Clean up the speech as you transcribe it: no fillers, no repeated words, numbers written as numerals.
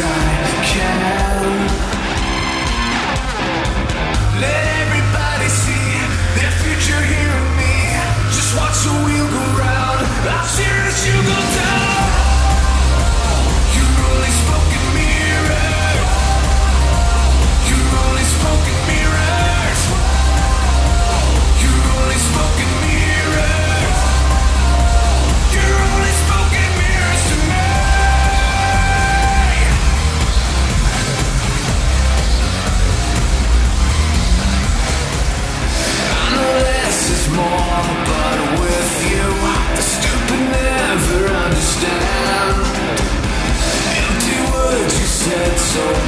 I can. Let everybody see their future here in me. Just watch the wheel go round. I'll cheer as you go down. So